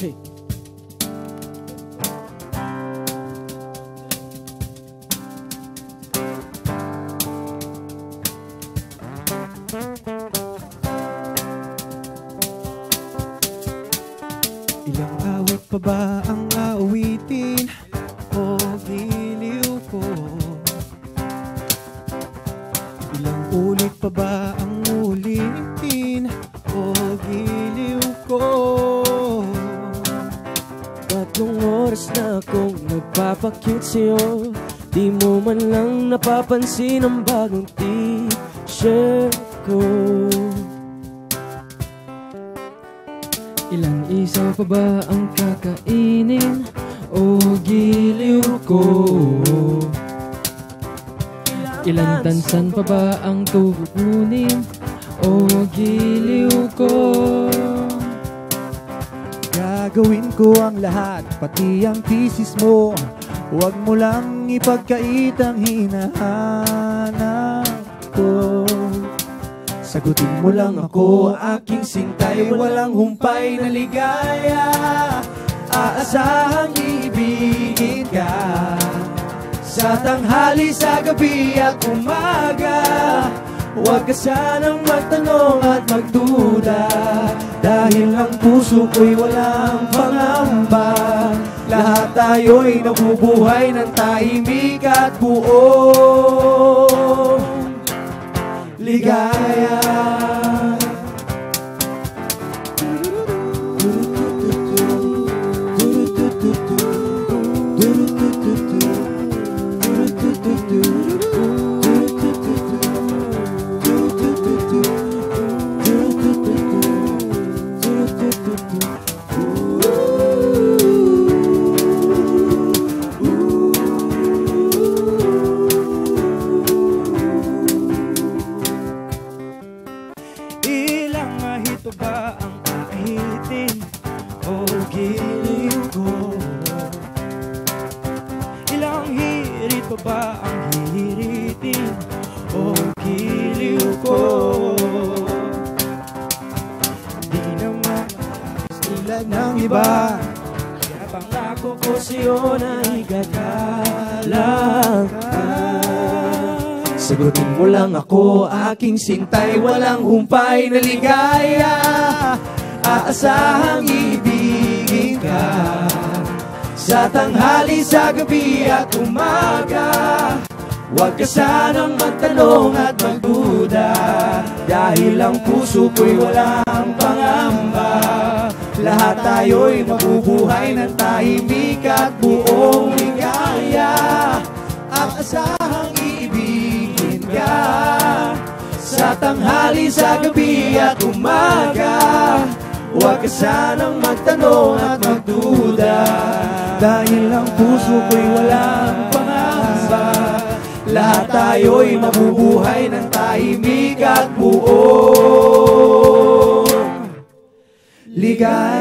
Hey. Ilang awit pa ba ang aawitin o giliw ko? Ilang ulit pa ba ang ulitin o giliw ko? Tatlong oras na akong nagpapakit sa'yo, di mo man lang napapansin ang bagong t-shirt ko. Ilang isaw pa ba ang kakainin o giliw ko? Ilang tansan pa ba ang tukunin o giliw ko? Gagawin ko ang lahat, pati ang thesis mo. Huwag mo lang ipagkait ang hinahanap ko. Sagutin mo lang ako, aking sintay. Walang humpay na ligaya, aasahang iibigin ka. Sa tanghali, sa gabi at umaga, huwag ka sanang magtanong at magduda. Dahil ang puso ko'y walang pangamba, lahat tayo'y nabubuhay ng tahimik at buong ligaya. Ito ba ang ahitin o giliw ko? Ilang hirit pa ba ang hihiritin o giliw ko? Di naman ilan ng iba, kaya pangako ko sa'yo na ikagalang ka. Sagutin mo lang ako, aking sintay. Walang humpay na ligaya, aasahang iibigin ka. Sa tanghali, sa gabi at umaga, huwag ka sanang magtanong at magduda. Dahil ang puso ko'y walang pangamba, lahat tayo'y mabubuhay ng tahimik at buong ligaya. Aasahang sa tanghali, sa gabi at umaga, huwag ka sanang magtanong at magduda. Dahil ang puso ko'y walang pangamba, lahat tayo'y mabubuhay ng tahimik at buong ligaya.